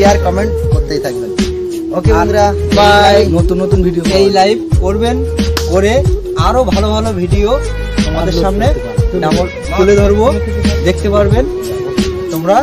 Share comment করতেই থাকবেন। ওকে বন্ধুরা, বাই। নতুন নতুন ভিডিও এই লাইভ করবেন, করে আরো ভালো ভালো ভিডিও আমাদের সামনে তুলে ধরবো, দেখতে পারবেন তোমরা।